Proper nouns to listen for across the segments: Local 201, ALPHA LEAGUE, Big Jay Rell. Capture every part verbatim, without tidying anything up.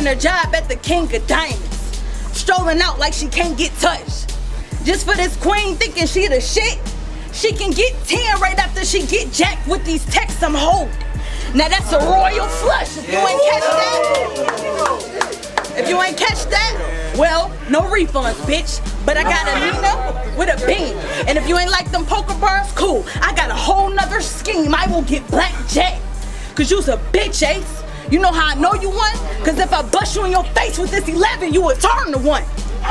leaving her job at the King of Diamonds, strolling out like she can't get touched. Just for this queen thinking she the shit, she can get ten right after she get jacked with these texts I'm holding. Now that's a royal flush if you ain't catch that. If you ain't catch that, well, no refunds, bitch. But I got a Nina with a beam. And if you ain't like them poker bars, cool. I got a whole nother scheme. I will get blackjack. Cause you's a bitch, Ace. You know how I know you won? Cause if I bust you in your face with this eleven, you would turn to one. No, but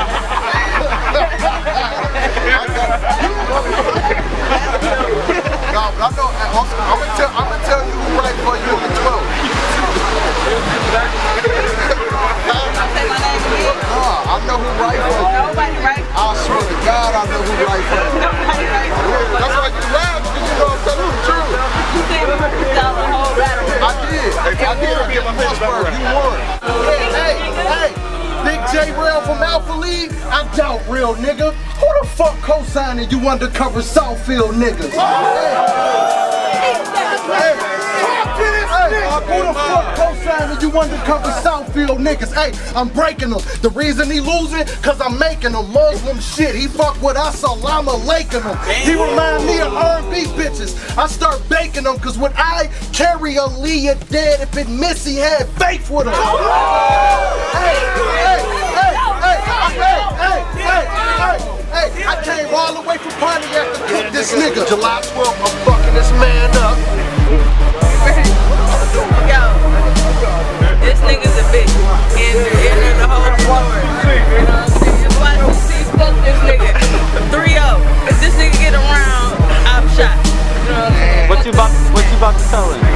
I know, I'm, I'm, gonna tell, I'm gonna tell you who right for you on the twelve. Nah, I know who right for you. Nobody right for you. I swear to God, I know who right for you. Nobody right for you. That's why you laugh, because you know I'm telling you the truth. You gave yourself a whole battle. I did. I did. I did my first word. You won. Hey, hey, hey. Big Jay Rell from Alpha League? I doubt real nigga. Who the fuck co-signing you undercover Southfield niggas? Oh. Hey, hey, hey, who the fuck co-signing you undercover Southfield niggas? Hey, I'm breaking them. The reason he losing, cause I'm making them Muslim shit. He fuck with us, so I'm alaking him. He remind me of R and B bitches. I start baking them, cause when I carry a Leah dead, if it Missy had faith with him. Oh. Hey, hey. This nigga, July twelfth, I'm fucking this man up. Yo, this nigga's a bitch. And in the whole story. You know what I'm saying? That's why you see, fuck this nigga. three oh. If this nigga get around, I'm shot. You know what I'm saying? What you about to, what you about to tell him?